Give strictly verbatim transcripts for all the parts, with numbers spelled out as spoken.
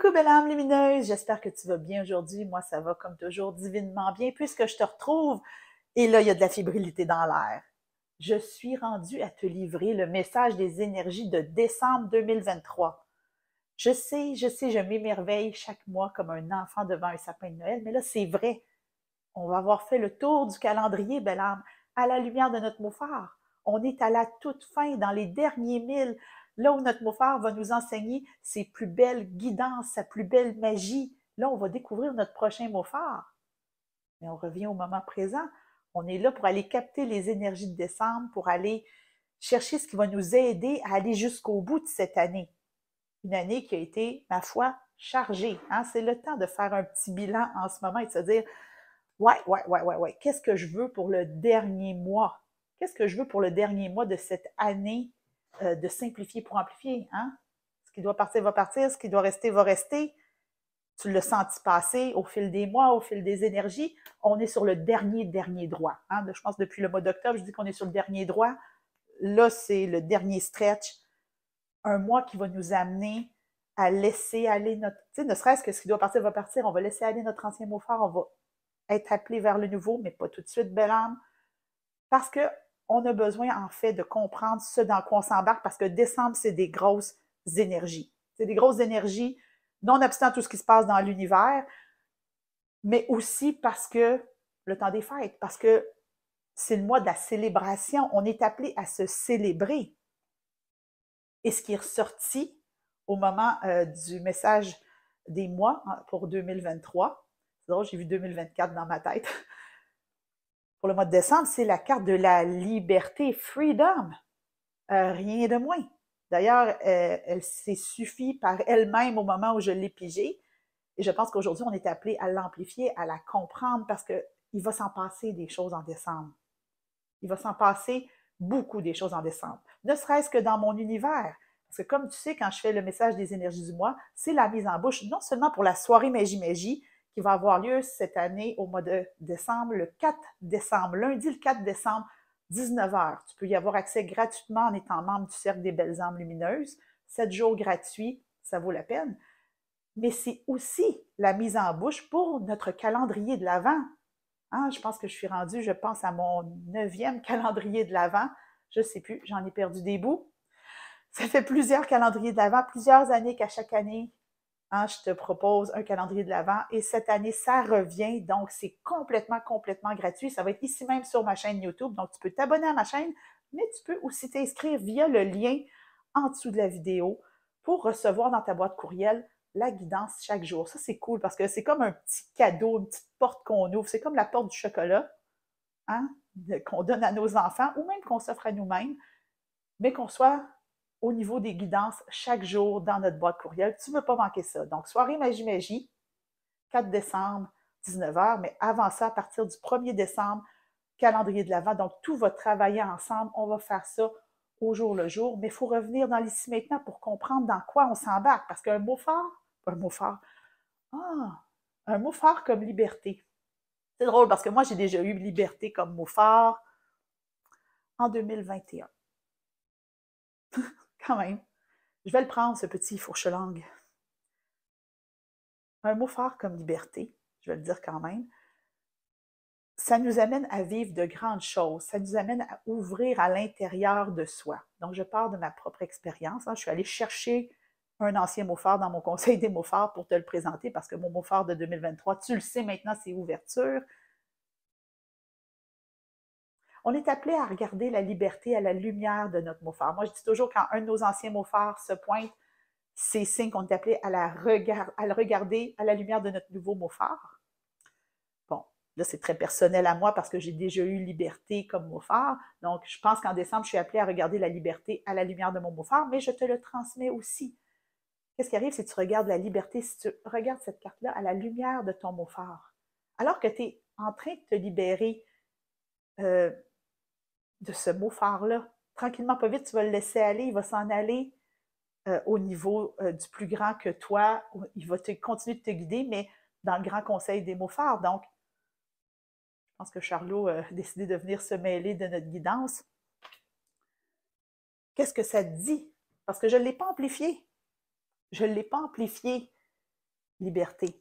Coucou belle âme lumineuse, j'espère que tu vas bien aujourd'hui. Moi, ça va comme toujours divinement bien puisque je te retrouve. Et là, il y a de la fébrilité dans l'air. Je suis rendue à te livrer le message des énergies de décembre deux mille vingt-trois. Je sais, je sais, je m'émerveille chaque mois comme un enfant devant un sapin de Noël, mais là, c'est vrai. On va avoir fait le tour du calendrier, belle âme, à la lumière de notre mot phare. On est à la toute fin, dans les derniers mille. Là où notre mot phare va nous enseigner ses plus belles guidances, sa plus belle magie. Là, on va découvrir notre prochain mot phare. Mais on revient au moment présent. On est là pour aller capter les énergies de décembre, pour aller chercher ce qui va nous aider à aller jusqu'au bout de cette année. Une année qui a été, ma foi, chargée. Hein? C'est le temps de faire un petit bilan en ce moment et de se dire « Ouais, ouais, ouais, ouais, ouais, qu'est-ce que je veux pour le dernier mois? Qu'est-ce que je veux pour le dernier mois de cette année? » Euh, de simplifier pour amplifier, hein? Ce qui doit partir va partir, ce qui doit rester va rester. Tu l'as senti passer au fil des mois, au fil des énergies. On est sur le dernier, dernier droit. Hein? Je pense depuis le mois d'octobre, je dis qu'on est sur le dernier droit. Là, c'est le dernier stretch. Un mois qui va nous amener à laisser aller notre... Tu sais, ne serait-ce que ce qui doit partir va partir. On va laisser aller notre ancien mot phare. On va être appelé vers le nouveau, mais pas tout de suite, belle âme. Parce que on a besoin, en fait, de comprendre ce dans quoi on s'embarque parce que décembre, c'est des grosses énergies. C'est des grosses énergies, nonobstant tout ce qui se passe dans l'univers, mais aussi parce que le temps des fêtes, parce que c'est le mois de la célébration. On est appelé à se célébrer. Et ce qui est ressorti au moment euh, du message des mois pour deux mille vingt-trois, c'est drôle, j'ai vu deux mille vingt-quatre dans ma tête. Pour le mois de décembre, c'est la carte de la liberté, freedom, euh, rien de moins. D'ailleurs, euh, elle s'est suffi par elle-même au moment où je l'ai pigée. Et je pense qu'aujourd'hui, on est appelé à l'amplifier, à la comprendre, parce qu'il va s'en passer des choses en décembre. Il va s'en passer beaucoup des choses en décembre, ne serait-ce que dans mon univers. Parce que comme tu sais, quand je fais le message des énergies du mois, c'est la mise en bouche, non seulement pour la soirée magie-magie, qui va avoir lieu cette année au mois de décembre, le quatre décembre, lundi le quatre décembre, dix-neuf heures. Tu peux y avoir accès gratuitement en étant membre du Cercle des Belles Âmes Lumineuses. sept jours gratuits, ça vaut la peine. Mais c'est aussi la mise en bouche pour notre calendrier de l'Avent. Hein, je pense que je suis rendue, je pense, à mon neuvième calendrier de l'Avent. Je ne sais plus, j'en ai perdu des bouts. Ça fait plusieurs calendriers de l'Avent, plusieurs années qu'à chaque année, hein, je te propose un calendrier de l'Avent et cette année, ça revient. Donc, c'est complètement, complètement gratuit. Ça va être ici même sur ma chaîne YouTube. Donc, tu peux t'abonner à ma chaîne, mais tu peux aussi t'inscrire via le lien en dessous de la vidéo pour recevoir dans ta boîte courriel la guidance chaque jour. Ça, c'est cool parce que c'est comme un petit cadeau, une petite porte qu'on ouvre. C'est comme la porte du chocolat, hein, qu'on donne à nos enfants ou même qu'on s'offre à nous-mêmes, mais qu'on soit... au niveau des guidances chaque jour dans notre boîte courriel. Tu ne veux pas manquer ça. Donc, soirée Magie Magie, quatre décembre, dix-neuf heures, mais avant ça, à partir du premier décembre, calendrier de l'Avent. Donc, tout va travailler ensemble. On va faire ça au jour le jour, mais il faut revenir dans l'ici maintenant pour comprendre dans quoi on s'embarque. Parce qu'un mot phare, un mot phare, ah, un mot phare comme liberté. C'est drôle parce que moi, j'ai déjà eu liberté comme mot phare en deux mille vingt et un. Quand même, je vais le prendre, ce petit fourche-langue. Un mot fort comme liberté, je vais le dire quand même, ça nous amène à vivre de grandes choses, ça nous amène à ouvrir à l'intérieur de soi. Donc, je pars de ma propre expérience. Hein. Je suis allée chercher un ancien mot fort dans mon conseil des mots forts pour te le présenter parce que mon mot fort de deux mille vingt-trois, tu le sais maintenant, c'est ouverture. On est appelé à regarder la liberté à la lumière de notre mot phare. Moi, je dis toujours, quand un de nos anciens mots phares se pointe, c'est signe qu'on est appelé à, la regard, à le regarder à la lumière de notre nouveau mot phare. Bon, là, c'est très personnel à moi parce que j'ai déjà eu liberté comme mot phare. Donc, je pense qu'en décembre, je suis appelée à regarder la liberté à la lumière de mon mot phare, mais je te le transmets aussi. Qu'est-ce qui arrive si tu regardes la liberté, si tu regardes cette carte-là à la lumière de ton mot phare? Alors que tu es en train de te libérer euh, de ce mot phare-là. Tranquillement, pas vite, tu vas le laisser aller, il va s'en aller euh, au niveau euh, du plus grand que toi, il va te, continuer de te guider, mais dans le grand conseil des mots phares. Donc, je pense que Charlot euh, a décidé de venir se mêler de notre guidance. Qu'est-ce que ça te dit? Parce que je ne l'ai pas amplifié. Je ne l'ai pas amplifié. liberté.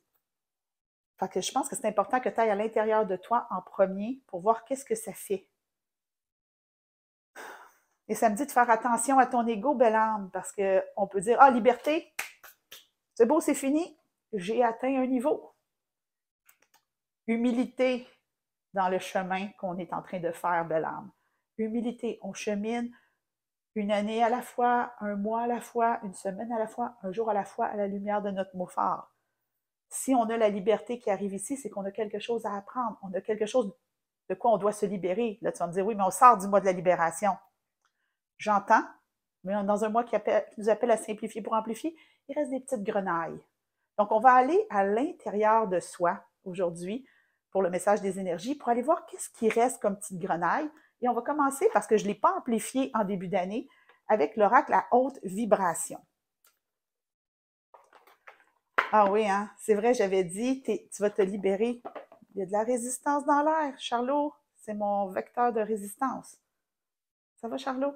Fait que je pense que c'est important que tu ailles à l'intérieur de toi en premier pour voir qu'est-ce que ça fait. Et ça me dit de faire attention à ton ego, belle âme, parce qu'on peut dire « Ah, liberté, c'est beau, c'est fini, j'ai atteint un niveau. » Humilité dans le chemin qu'on est en train de faire, belle âme. Humilité, on chemine une année à la fois, un mois à la fois, une semaine à la fois, un jour à la fois, à la lumière de notre mot phare. Si on a la liberté qui arrive ici, c'est qu'on a quelque chose à apprendre, on a quelque chose de quoi on doit se libérer. Là, tu vas me dire « Oui, mais on sort du mois de la libération. » J'entends, mais dans un mois qui, appelle, qui nous appelle à simplifier pour amplifier, il reste des petites grenailles. Donc, on va aller à l'intérieur de soi aujourd'hui pour le message des énergies, pour aller voir qu'est-ce qui reste comme petite grenaille. Et on va commencer, parce que je ne l'ai pas amplifié en début d'année, avec l'oracle à haute vibration. Ah oui, hein? C'est vrai, j'avais dit, t'es, tu vas te libérer. Il y a de la résistance dans l'air, Charlot. C'est mon vecteur de résistance. Ça va, Charlot?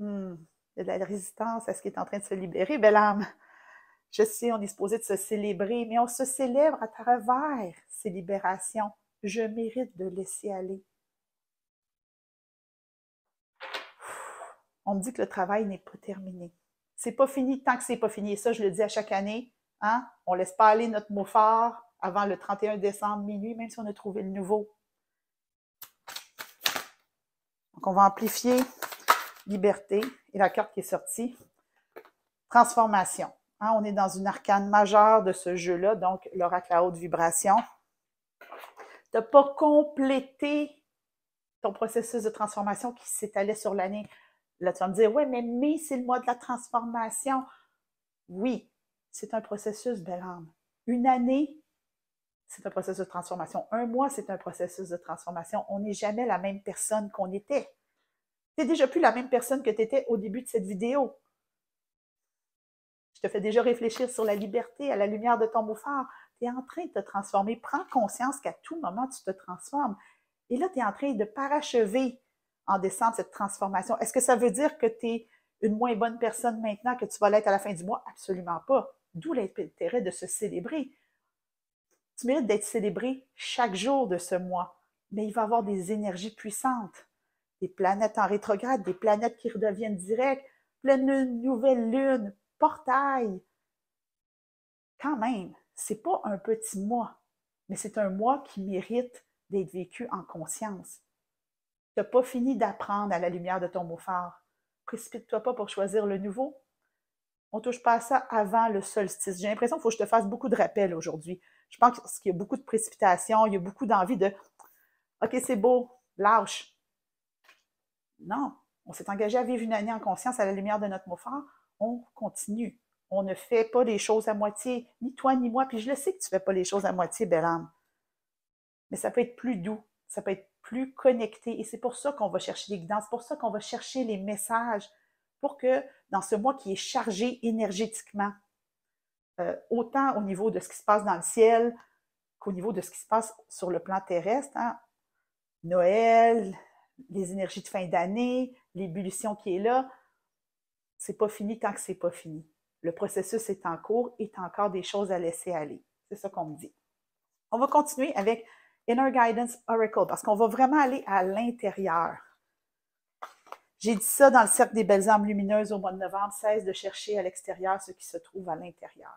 Hmm, de la résistance à ce qui est en train de se libérer, belle âme. Je sais, on est supposé de se célébrer, mais on se célèbre à travers ces libérations. Je mérite de laisser aller. On me dit que le travail n'est pas terminé. C'est pas fini tant que c'est pas fini. Et ça, je le dis à chaque année. Hein? On ne laisse pas aller notre mot phare avant le trente et un décembre minuit, même si on a trouvé le nouveau. Donc, on va amplifier. Liberté, et la carte qui est sortie, transformation. Hein, on est dans une arcane majeure de ce jeu-là, donc l'oracle à haute vibration. Tu n'as pas complété ton processus de transformation qui s'étalait sur l'année. Là, tu vas me dire, oui, mais mai, c'est le mois de la transformation. Oui, c'est un processus, belle âme. Une année, c'est un processus de transformation. Un mois, c'est un processus de transformation. On n'est jamais la même personne qu'on était. Tu n'es déjà plus la même personne que tu étais au début de cette vidéo. Je te fais déjà réfléchir sur la liberté, à la lumière de ton mot phare. Tu es en train de te transformer. Prends conscience qu'à tout moment, tu te transformes. Et là, tu es en train de parachever en décembre cette transformation. Est-ce que ça veut dire que tu es une moins bonne personne maintenant que tu vas l'être à la fin du mois? Absolument pas. D'où l'intérêt de se célébrer. Tu mérites d'être célébré chaque jour de ce mois, mais il va y avoir des énergies puissantes. Des planètes en rétrograde, des planètes qui redeviennent directes, pleine lune, nouvelle lune, portail. Quand même, c'est pas un petit mois, mais c'est un mois qui mérite d'être vécu en conscience. Tu n'as pas fini d'apprendre à la lumière de ton mot phare. Précipite-toi pas pour choisir le nouveau. On ne touche pas à ça avant le solstice. J'ai l'impression qu'il faut que je te fasse beaucoup de rappels aujourd'hui. Je pense qu'il y a beaucoup de précipitation, il y a beaucoup d'envie de « Ok, c'est beau, lâche ». Non, on s'est engagé à vivre une année en conscience à la lumière de notre mot phare. On continue. On ne fait pas les choses à moitié, ni toi ni moi. Puis je le sais que tu ne fais pas les choses à moitié, belle âme. Mais ça peut être plus doux, ça peut être plus connecté. Et c'est pour ça qu'on va chercher les guidances, c'est pour ça qu'on va chercher les messages, pour que dans ce mois qui est chargé énergétiquement, euh, autant au niveau de ce qui se passe dans le ciel qu'au niveau de ce qui se passe sur le plan terrestre, hein? Noël, les énergies de fin d'année, l'ébullition qui est là, c'est pas fini tant que c'est pas fini. Le processus est en cours et tu as encore des choses à laisser aller. C'est ça qu'on me dit. On va continuer avec Inner Guidance Oracle parce qu'on va vraiment aller à l'intérieur. J'ai dit ça dans le cercle des belles âmes lumineuses au mois de novembre, cesse de chercher à l'extérieur ce qui se trouve à l'intérieur.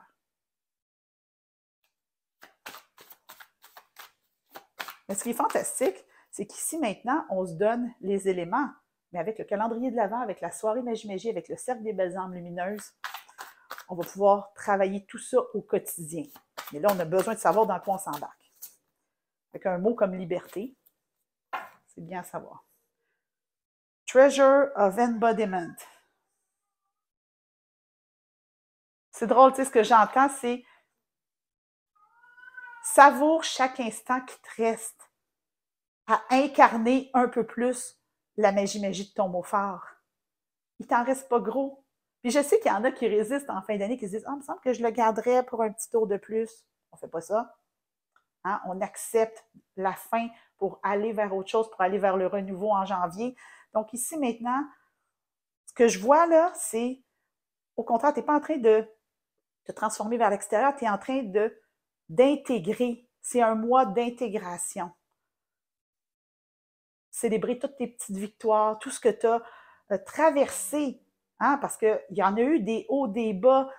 Mais ce qui est fantastique, c'est qu'ici, maintenant, on se donne les éléments. Mais avec le calendrier de l'Avent, avec la soirée Magie Magie, avec le cercle des belles âmes lumineuses, on va pouvoir travailler tout ça au quotidien. Mais là, on a besoin de savoir dans quoi on s'embarque. Avec un mot comme liberté, c'est bien à savoir. Treasure of embodiment. C'est drôle, tu sais, ce que j'entends, c'est savoure chaque instant qui te reste. À incarner un peu plus la magie-magie de ton mot phare. Il t'en reste pas gros. Puis je sais qu'il y en a qui résistent en fin d'année, qui se disent « Ah, il me semble que je le garderais pour un petit tour de plus. » On ne fait pas ça. Hein? On accepte la fin pour aller vers autre chose, pour aller vers le renouveau en janvier. Donc ici, maintenant, ce que je vois là, c'est, au contraire, tu n'es pas en train de te transformer vers l'extérieur, tu es en train de d'intégrer. C'est un mois d'intégration. Célébrer toutes tes petites victoires, tout ce que tu as euh, traversé, hein, parce qu'il y en a eu des hauts, des bas.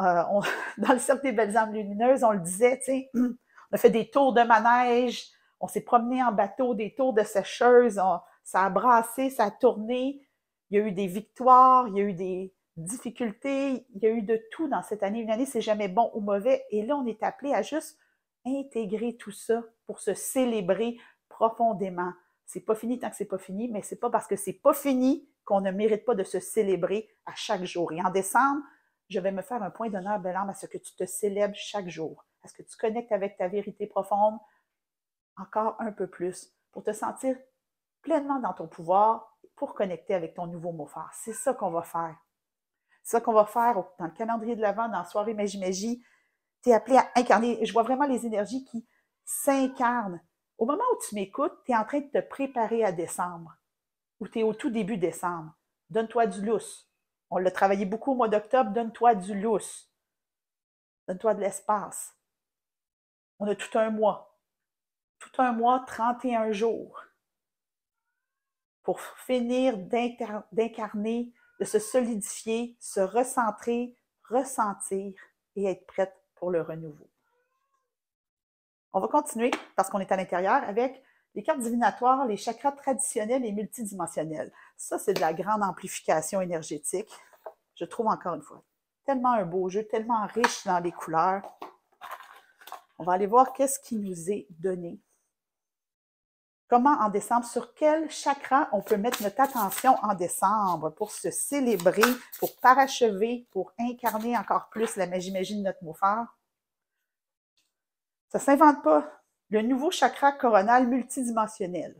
Euh, on, dans le cercle des belles âmes lumineuses, on le disait, tu sais, on a fait des tours de manège, on s'est promené en bateau, des tours de sécheuse, on, ça a brassé, ça a tourné. Il y a eu des victoires, il y a eu des difficultés, il y a eu de tout dans cette année. Une année, c'est jamais bon ou mauvais. Et là, on est appelé à juste intégrer tout ça pour se célébrer profondément. C'est pas fini tant que c'est pas fini, mais c'est pas parce que c'est pas fini qu'on ne mérite pas de se célébrer à chaque jour. Et en décembre, je vais me faire un point d'honneur, belle âme, à ce que tu te célèbres chaque jour, à ce que tu connectes avec ta vérité profonde encore un peu plus pour te sentir pleinement dans ton pouvoir, pour connecter avec ton nouveau mot phare. C'est ça qu'on va faire. C'est ça qu'on va faire dans le calendrier de l'Avent, dans la soirée Magie Magie. Tu es appelé à incarner. Je vois vraiment les énergies qui s'incarnent. Au moment où tu m'écoutes, tu es en train de te préparer à décembre, ou tu es au tout début décembre. Donne-toi du lousse. On l'a travaillé beaucoup au mois d'octobre. Donne-toi du lousse. Donne-toi de l'espace. On a tout un mois. Tout un mois, trente et un jours. Pour finir d'incarner, de se solidifier, se recentrer, ressentir et être prête pour le renouveau. On va continuer, parce qu'on est à l'intérieur, avec les cartes divinatoires, les chakras traditionnels et multidimensionnels. Ça, c'est de la grande amplification énergétique. Je trouve encore une fois tellement un beau jeu, tellement riche dans les couleurs. On va aller voir qu'est-ce qui nous est donné. Comment en décembre, sur quel chakra on peut mettre notre attention en décembre pour se célébrer, pour parachever, pour incarner encore plus la magie magie de notre mot phare? Ça ne s'invente pas. Le nouveau chakra coronal multidimensionnel.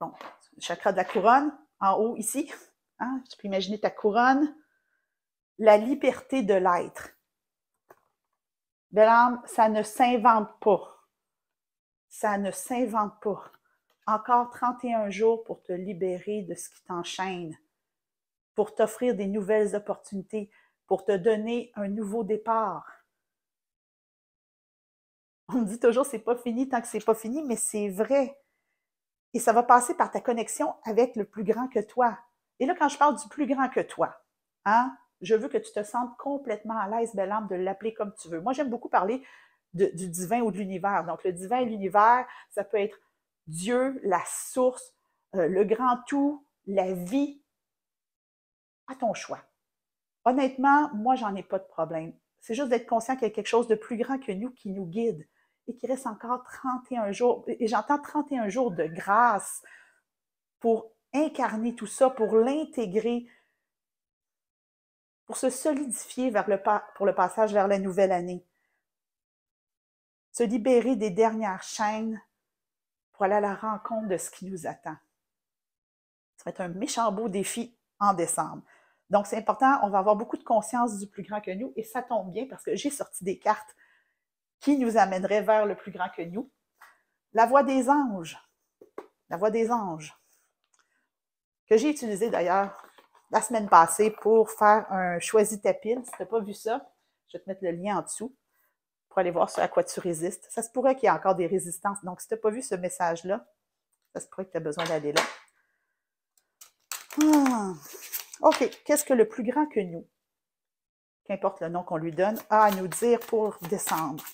Donc, le chakra de la couronne, en haut ici. Hein, tu peux imaginer ta couronne. La liberté de l'être. Belle âme, ça ne s'invente pas. Ça ne s'invente pas. Encore trente et un jours pour te libérer de ce qui t'enchaîne, pour t'offrir des nouvelles opportunités, pour te donner un nouveau départ. On me dit toujours, c'est pas fini tant que c'est pas fini, mais c'est vrai. Et ça va passer par ta connexion avec le plus grand que toi. Et là, quand je parle du plus grand que toi, hein, je veux que tu te sentes complètement à l'aise, belle âme, de l'appeler comme tu veux. Moi, j'aime beaucoup parler de, du divin ou de l'univers. Donc, le divin et l'univers, ça peut être Dieu, la source, euh, le grand tout, la vie, à ton choix. Honnêtement, moi, j'en ai pas de problème. C'est juste d'être conscient qu'il y a quelque chose de plus grand que nous qui nous guide et qu'il reste encore trente et un jours. Et j'entends trente et un jours de grâce pour incarner tout ça, pour l'intégrer, pour se solidifier vers le pa- pour le passage vers la nouvelle année. Se libérer des dernières chaînes pour aller à la rencontre de ce qui nous attend. Ça va être un méchant beau défi en décembre. Donc, c'est important, on va avoir beaucoup de conscience du plus grand que nous, et ça tombe bien parce que j'ai sorti des cartes qui nous amèneraient vers le plus grand que nous. La voie des anges, la voie des anges, que j'ai utilisée d'ailleurs la semaine passée pour faire un choisi tapis. Si tu n'as pas vu ça, je vais te mettre le lien en dessous pour aller voir ce à quoi tu résistes. Ça se pourrait qu'il y ait encore des résistances. Donc, si tu n'as pas vu ce message-là, ça se pourrait que tu as besoin d'aller là. Hum. OK. Qu'est-ce que le plus grand que nous, qu'importe le nom qu'on lui donne, a à nous dire pour décembre?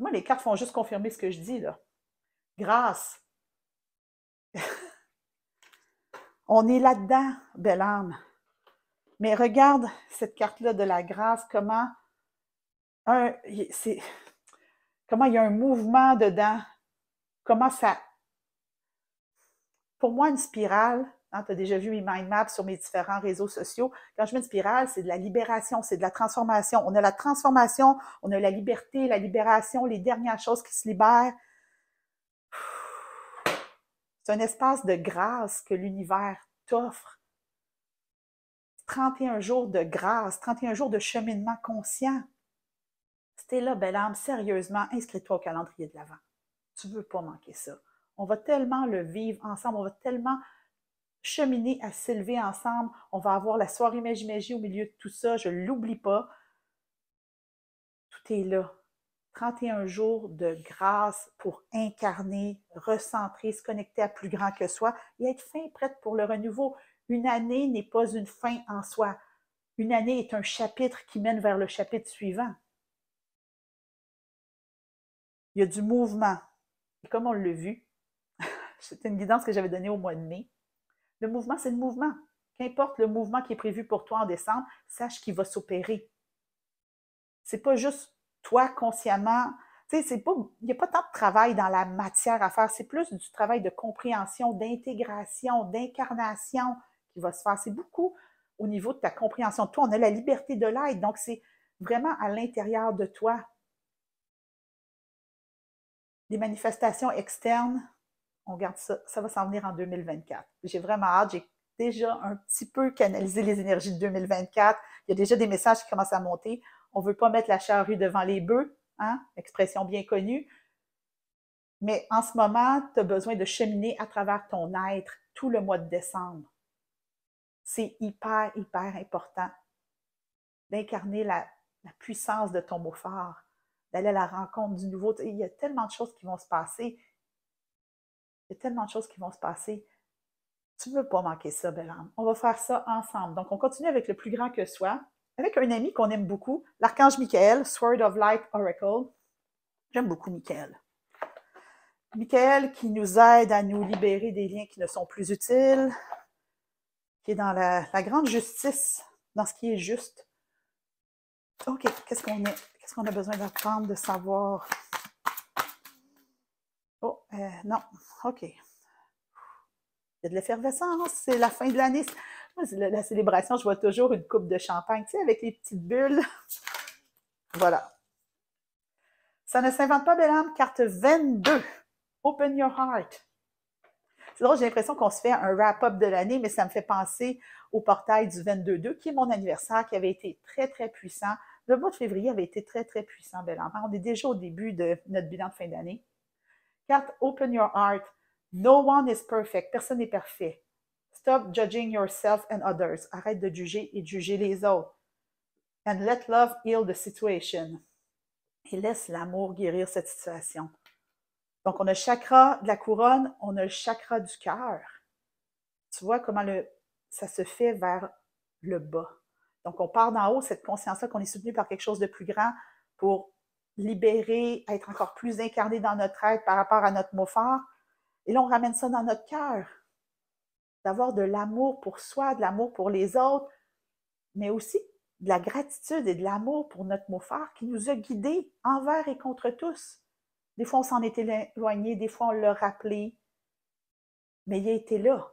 Moi, les cartes font juste confirmer ce que je dis, là. Grâce. On est là-dedans, belle âme. Mais regarde cette carte-là de la grâce, comment, un, c'est, comment il y a un mouvement dedans, comment ça... Pour moi, une spirale, hein, tu as déjà vu mes mind maps sur mes différents réseaux sociaux, quand je mets une spirale, c'est de la libération, c'est de la transformation. On a la transformation, on a la liberté, la libération, les dernières choses qui se libèrent. C'est un espace de grâce que l'univers t'offre. trente et un jours de grâce, trente et un jours de cheminement conscient. C'était là, belle âme, sérieusement, inscris-toi au calendrier de l'Avent. Tu ne veux pas manquer ça. On va tellement le vivre ensemble, on va tellement cheminer, à s'élever ensemble. On va avoir la soirée magie-magie au milieu de tout ça, je ne l'oublie pas. Tout est là. trente et un jours de grâce pour incarner, recentrer, se connecter à plus grand que soi et être fin et prête pour le renouveau. Une année n'est pas une fin en soi. Une année est un chapitre qui mène vers le chapitre suivant. Il y a du mouvement. Et comme on l'a vu, c'était une guidance que j'avais donnée au mois de mai. Le mouvement, c'est le mouvement. Qu'importe le mouvement qui est prévu pour toi en décembre, sache qu'il va s'opérer. C'est pas juste toi consciemment. Tu sais, il n'y a pas tant de travail dans la matière à faire. C'est plus du travail de compréhension, d'intégration, d'incarnation qui va se faire. C'est beaucoup au niveau de ta compréhension de toi. On a la liberté de l'être. Donc, c'est vraiment à l'intérieur de toi. Les manifestations externes, on garde ça, ça va s'en venir en deux mille vingt-quatre. J'ai vraiment hâte, j'ai déjà un petit peu canalisé les énergies de deux mille vingt-quatre. Il y a déjà des messages qui commencent à monter. On ne veut pas mettre la charrue devant les bœufs, hein? Expression bien connue. Mais en ce moment, tu as besoin de cheminer à travers ton être tout le mois de décembre. C'est hyper, hyper important d'incarner la, la puissance de ton mot phare, d'aller à la rencontre du nouveau. Il y a tellement de choses qui vont se passer. Il y a tellement de choses qui vont se passer. Tu ne veux pas manquer ça, belle âme. On va faire ça ensemble. Donc, on continue avec le plus grand que soi, avec un ami qu'on aime beaucoup, l'archange Michael, Sword of Light Oracle. J'aime beaucoup Michael. Michael qui nous aide à nous libérer des liens qui ne sont plus utiles, qui est dans la, la grande justice, dans ce qui est juste. OK, qu'est-ce qu'on est? Qu'est-ce qu'on a besoin d'apprendre, de savoir? Oh, euh, non. OK. Il y a de l'effervescence. C'est la fin de l'année. La, la célébration, je vois toujours une coupe de champagne, tu sais, avec les petites bulles. Voilà. Ça ne s'invente pas, belle âme. Carte vingt-deux. Open your heart. C'est drôle, j'ai l'impression qu'on se fait un wrap-up de l'année, mais ça me fait penser au portail du vingt-deux deux, qui est mon anniversaire, qui avait été très, très puissant. Le mois de février avait été très, très puissant, belle âme. On est déjà au début de notre bilan de fin d'année. Carte Open Your Heart. No one is perfect. Personne n'est parfait. Stop judging yourself and others. Arrête de juger et de juger les autres. And let love heal the situation. Et laisse l'amour guérir cette situation. Donc, on a le chakra de la couronne, on a le chakra du cœur. Tu vois comment le, ça se fait vers le bas. Donc, on part d'en haut, cette conscience-là qu'on est soutenu par quelque chose de plus grand pour libérer, être encore plus incarné dans notre être par rapport à notre mot fort. Et là, on ramène ça dans notre cœur. D'avoir de l'amour pour soi, de l'amour pour les autres, mais aussi de la gratitude et de l'amour pour notre mot fort qui nous a guidés envers et contre tous. Des fois, on s'en est éloigné, des fois, on l'a rappelé, mais il a été là.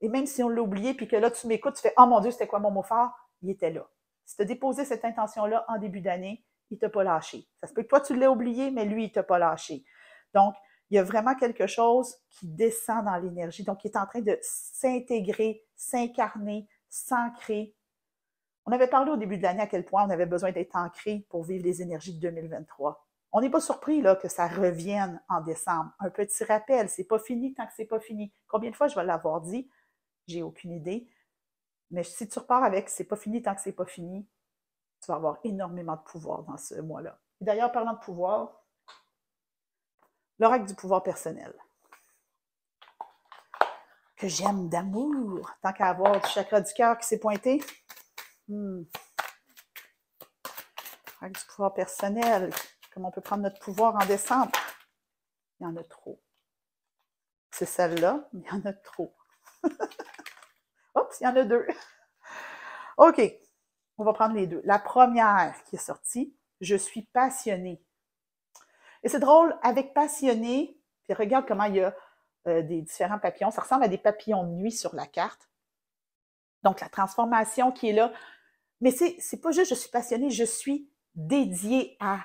Et même si on l'a oublié, puis que là, tu m'écoutes, tu fais « Oh mon Dieu, c'était quoi mon mot fort? » Il était là. Si tu as déposé cette intention-là en début d'année, il ne t'a pas lâché. Ça se peut que toi, tu l'aies oublié, mais lui, il ne t'a pas lâché. Donc, il y a vraiment quelque chose qui descend dans l'énergie, donc qui est en train de s'intégrer, s'incarner, s'ancrer. On avait parlé au début de l'année à quel point on avait besoin d'être ancré pour vivre les énergies de deux mille vingt-trois. On n'est pas surpris là, que ça revienne en décembre. Un petit rappel, c'est pas fini tant que c'est pas fini. Combien de fois je vais l'avoir dit? J'ai aucune idée. Mais si tu repars avec « c'est pas fini tant que c'est pas fini », tu vas avoir énormément de pouvoir dans ce mois-là. D'ailleurs, parlant de pouvoir, l'oracle du pouvoir personnel, que j'aime d'amour, tant qu'à avoir du chakra du cœur qui s'est pointé. Hmm. L'oracle du pouvoir personnel, comment on peut prendre notre pouvoir en décembre. Il y en a trop. C'est celle-là, il y en a trop. Oups, il y en a deux. OK, on va prendre les deux. La première qui est sortie, « Je suis passionnée ». Et c'est drôle, avec « passionné », puis regarde comment il y a euh, des différents papillons. Ça ressemble à des papillons de nuit sur la carte. Donc, la transformation qui est là. Mais c'est c'est pas juste « je suis passionnée », je suis dédiée à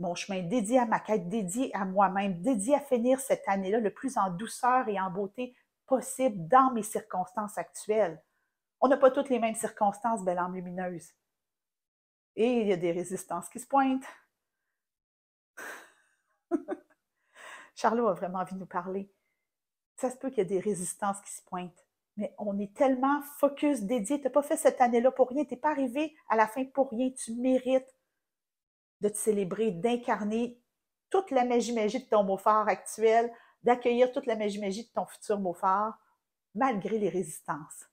mon chemin, dédiée à ma quête, dédiée à moi-même, dédiée à finir cette année-là le plus en douceur et en beauté possible dans mes circonstances actuelles. On n'a pas toutes les mêmes circonstances, belle âme lumineuse. Et il y a des résistances qui se pointent. Charlot a vraiment envie de nous parler. Ça se peut qu'il y ait des résistances qui se pointent. Mais on est tellement focus, dédié. Tu n'as pas fait cette année-là pour rien. Tu n'es pas arrivé à la fin pour rien. Tu mérites de te célébrer, d'incarner toute la magie-magie de ton beau-phare actuel, d'accueillir toute la magie-magie de ton futur beau-phare, malgré les résistances.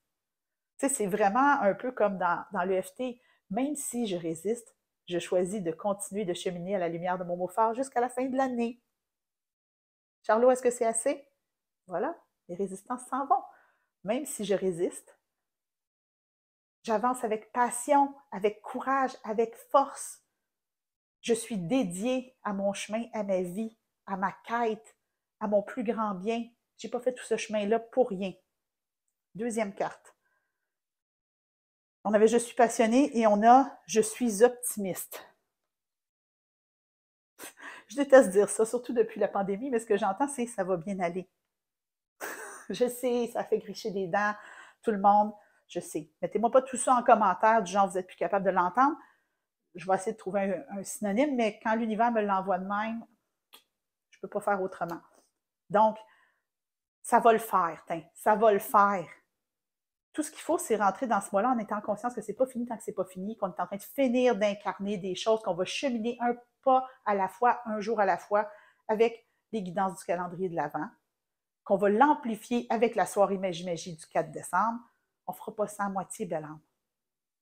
Tu sais, c'est vraiment un peu comme dans, dans l'E F T. Même si je résiste, je choisis de continuer de cheminer à la lumière de mon beau-phare jusqu'à la fin de l'année. Charlot, est-ce que c'est assez? Voilà, les résistances s'en vont. Même si je résiste, j'avance avec passion, avec courage, avec force. Je suis dédiée à mon chemin, à ma vie, à ma quête, à mon plus grand bien. Je n'ai pas fait tout ce chemin-là pour rien. Deuxième carte. On avait « Je suis passionnée » et on a « Je suis optimiste ». Je déteste dire ça, surtout depuis la pandémie, mais ce que j'entends, c'est « ça va bien aller ». Je sais, ça fait gricher des dents, tout le monde, je sais. Mettez-moi pas tout ça en commentaire du genre « vous n'êtes plus capable de l'entendre ». Je vais essayer de trouver un, un synonyme, mais quand l'univers me l'envoie de même, je ne peux pas faire autrement. Donc, ça va le faire, tain, ça va le faire. Tout ce qu'il faut, c'est rentrer dans ce mois-là en étant conscience que ce n'est pas fini tant que ce n'est pas fini, qu'on est en train de finir d'incarner des choses, qu'on va cheminer un pas à la fois, un jour à la fois, avec les guidances du calendrier de l'Avent, qu'on va l'amplifier avec la soirée magie-magie du quatre décembre. On ne fera pas ça à moitié, belle âme.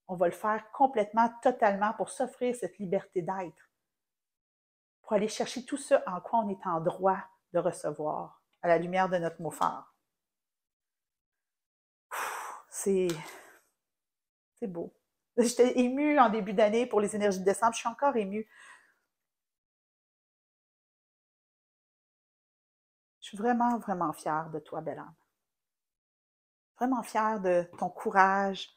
On va le faire complètement, totalement pour s'offrir cette liberté d'être, pour aller chercher tout ce en quoi on est en droit de recevoir à la lumière de notre mot phare. C'est beau. J'étais émue en début d'année pour les énergies de décembre. Je suis encore émue. Je suis vraiment, vraiment fière de toi, belle âme. Vraiment fière de ton courage,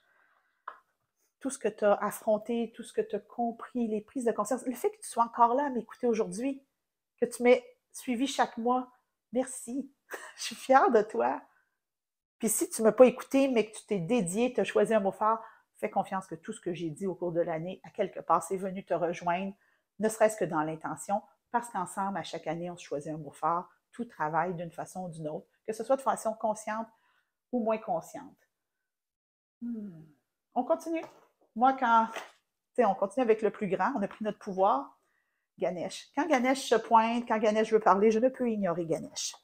tout ce que tu as affronté, tout ce que tu as compris, les prises de conscience. Le fait que tu sois encore là à m'écouter aujourd'hui, que tu m'aies suivi chaque mois, merci. Je suis fière de toi. Puis si tu ne m'as pas écouté, mais que tu t'es dédié, tu as choisi un mot phare, fais confiance que tout ce que j'ai dit au cours de l'année, à quelque part, c'est venu te rejoindre, ne serait-ce que dans l'intention, parce qu'ensemble, à chaque année, on se choisit un mot phare, tout travaille d'une façon ou d'une autre, que ce soit de façon consciente ou moins consciente. Hmm. On continue. Moi, quand, tu sais, on continue avec le plus grand, on a pris notre pouvoir, Ganesh. Quand Ganesh se pointe, quand Ganesh veut parler, je ne peux ignorer Ganesh.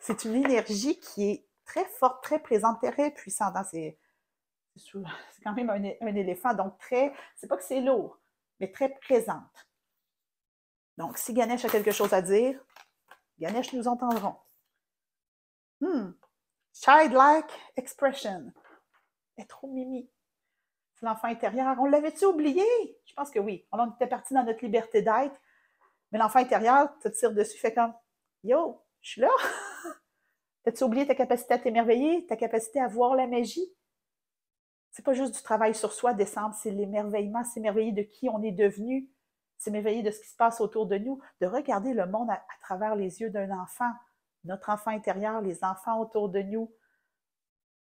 C'est une énergie qui est très forte, très présente, très puissante. Hein? C'est quand même un, un éléphant, donc très, c'est pas que c'est lourd, mais très présente. Donc, si Ganesh a quelque chose à dire, Ganesh nous entendrons. Hmm. Childlike expression. Elle est trop mimi. C'est l'enfant intérieur. On l'avait-tu oublié? Je pense que oui. On était parti dans notre liberté d'être, mais l'enfant intérieur te tire dessus, fait comme « Yo, je suis là! » T'as-tu oublié ta capacité à t'émerveiller, ta capacité à voir la magie? C'est pas juste du travail sur soi, décembre, c'est l'émerveillement, s'émerveiller de qui on est devenu, s'émerveiller de ce qui se passe autour de nous, de regarder le monde à, à travers les yeux d'un enfant, notre enfant intérieur, les enfants autour de nous.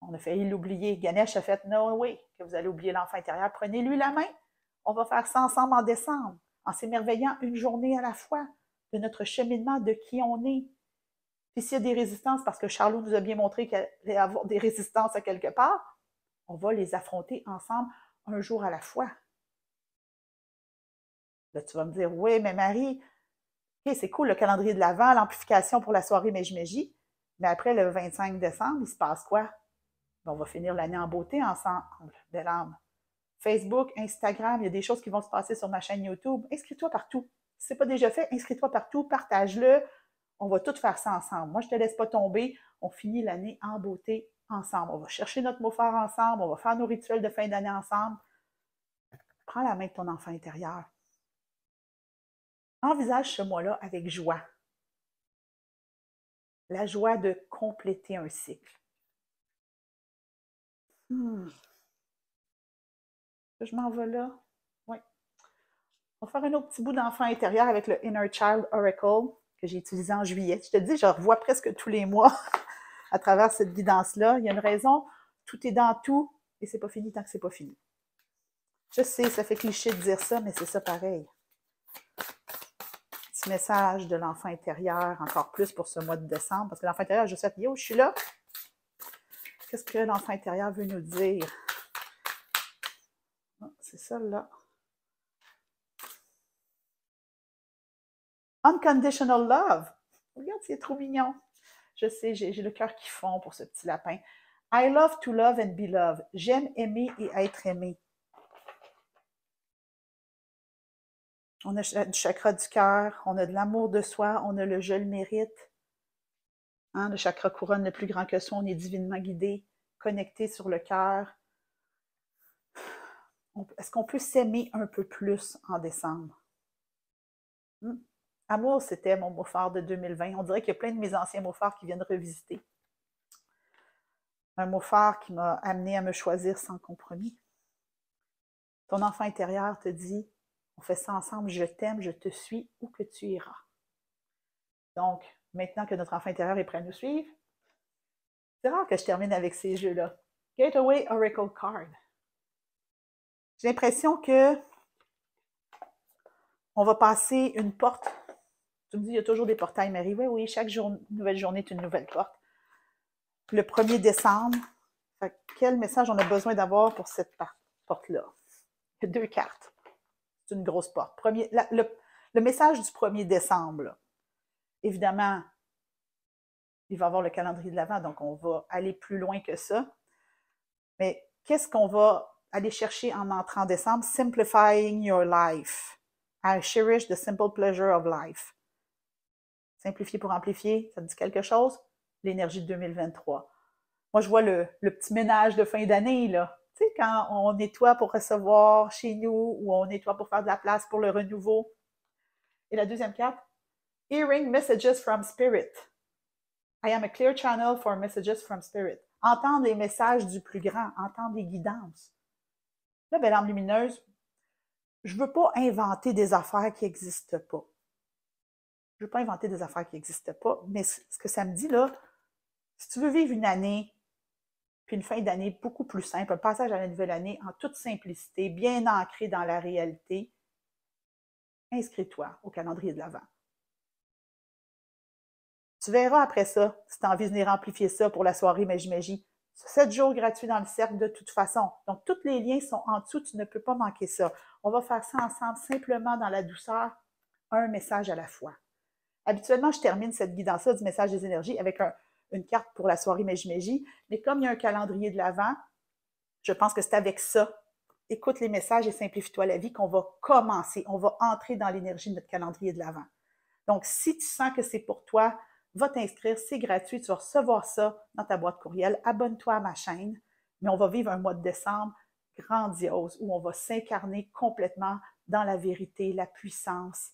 On a failli l'oublier. Ganesh a fait « No way que vous allez oublier l'enfant intérieur. Prenez-lui la main. On va faire ça ensemble en décembre, en s'émerveillant une journée à la fois de notre cheminement, de qui on est. » Puis s'il y a des résistances, parce que Charlot nous a bien montré qu'il allait avoir des résistances à quelque part, on va les affronter ensemble un jour à la fois. Là, tu vas me dire, oui, mais Marie, okay, c'est cool, le calendrier de l'Avent, l'amplification pour la soirée Magie-Magie, mais après le vingt-cinq décembre, il se passe quoi? On va finir l'année en beauté ensemble, belle âme. Facebook, Instagram, il y a des choses qui vont se passer sur ma chaîne YouTube. Inscris-toi partout. Si ce n'est pas déjà fait, inscris-toi partout, partage-le. On va tout faire ça ensemble. Moi, je ne te laisse pas tomber. On finit l'année en beauté ensemble. On va chercher notre mot phare ensemble. On va faire nos rituels de fin d'année ensemble. Prends la main de ton enfant intérieur. Envisage ce mois-là avec joie. La joie de compléter un cycle. Hmm. Je m'en vais là. Oui. On va faire un autre petit bout d'enfant intérieur avec le Inner Child Oracle que j'ai utilisé en juillet. Je te dis, je revois presque tous les mois à travers cette guidance-là. Il y a une raison, tout est dans tout, et c'est pas fini tant que c'est pas fini. Je sais, ça fait cliché de dire ça, mais c'est ça pareil. Petit message de l'enfant intérieur, encore plus pour ce mois de décembre, parce que l'enfant intérieur, je souhaite, yo, je suis là. Qu'est-ce que l'enfant intérieur veut nous dire? Oh, c'est celle-là. Unconditional love. Regarde, c'est trop mignon. Je sais, j'ai le cœur qui fond pour ce petit lapin. I love to love and be loved. J'aime aimer et être aimé. On a du chakra du cœur, on a de l'amour de soi, on a le « je le mérite ». Hein, le chakra couronne le plus grand que soi, on est divinement guidé, connecté sur le cœur. Est-ce qu'on peut s'aimer un peu plus en décembre? Hum? Amour, c'était mon mot fort de deux mille vingt. On dirait qu'il y a plein de mes anciens mots forts qui viennent revisiter. Un mot fort qui m'a amené à me choisir sans compromis. Ton enfant intérieur te dit: on fait ça ensemble, je t'aime, je te suis, où que tu iras. Donc, maintenant que notre enfant intérieur est prêt à nous suivre, c'est rare que je termine avec ces jeux-là. Gateway Oracle Card. J'ai l'impression que on va passer une porte. Tu me dis, il y a toujours des portails, Marie. Oui, oui, chaque jour, nouvelle journée est une nouvelle porte. Le premier décembre, quel message on a besoin d'avoir pour cette porte-là? Deux cartes. C'est une grosse porte. Premier, la, le, le message du premier décembre, là. Évidemment, il va y avoir le calendrier de l'Avent, donc on va aller plus loin que ça. Mais qu'est-ce qu'on va aller chercher en entrant en décembre? Simplifying your life. I cherish the simple pleasure of life. Simplifier pour amplifier, ça me dit quelque chose? L'énergie de deux mille vingt-trois. Moi, je vois le, le petit ménage de fin d'année, là. Tu sais, quand on nettoie pour recevoir chez nous ou on nettoie pour faire de la place pour le renouveau. Et la deuxième carte, Hearing messages from spirit. I am a clear channel for messages from spirit. Entendre les messages du plus grand, entendre les guidances. Là, ben, l'âme lumineuse, je ne veux pas inventer des affaires qui n'existent pas. Je ne veux pas inventer des affaires qui n'existent pas, mais ce que ça me dit là, si tu veux vivre une année, puis une fin d'année beaucoup plus simple, un passage à la nouvelle année en toute simplicité, bien ancré dans la réalité, inscris-toi au calendrier de l'Avent. Tu verras après ça, si tu as envie de venir amplifier ça pour la soirée Magie Magie. sept jours gratuits dans le cercle de toute façon. Donc, tous les liens sont en dessous, tu ne peux pas manquer ça. On va faire ça ensemble, simplement dans la douceur, un message à la fois. Habituellement, je termine cette guidance-là du message des énergies avec un une carte pour la soirée Magie Magie, mais comme il y a un calendrier de l'Avent, je pense que c'est avec ça, écoute les messages et simplifie-toi la vie, qu'on va commencer, on va entrer dans l'énergie de notre calendrier de l'Avent. Donc, si tu sens que c'est pour toi, va t'inscrire, c'est gratuit, tu vas recevoir ça dans ta boîte courriel, abonne-toi à ma chaîne, mais on va vivre un mois de décembre grandiose, où on va s'incarner complètement dans la vérité, la puissance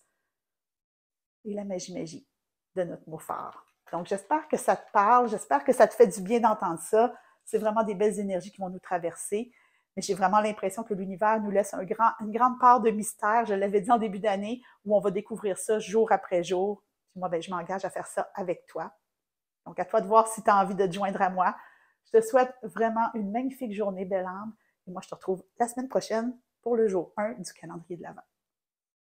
et la magie magie de notre mot phare. Donc, j'espère que ça te parle, j'espère que ça te fait du bien d'entendre ça. C'est vraiment des belles énergies qui vont nous traverser. Mais j'ai vraiment l'impression que l'univers nous laisse un grand, une grande part de mystère, je l'avais dit en début d'année, où on va découvrir ça jour après jour. Puis moi, ben, je m'engage à faire ça avec toi. Donc, à toi de voir si tu as envie de te joindre à moi. Je te souhaite vraiment une magnifique journée, belle âme. Et moi, je te retrouve la semaine prochaine pour le jour un du calendrier de l'Avent.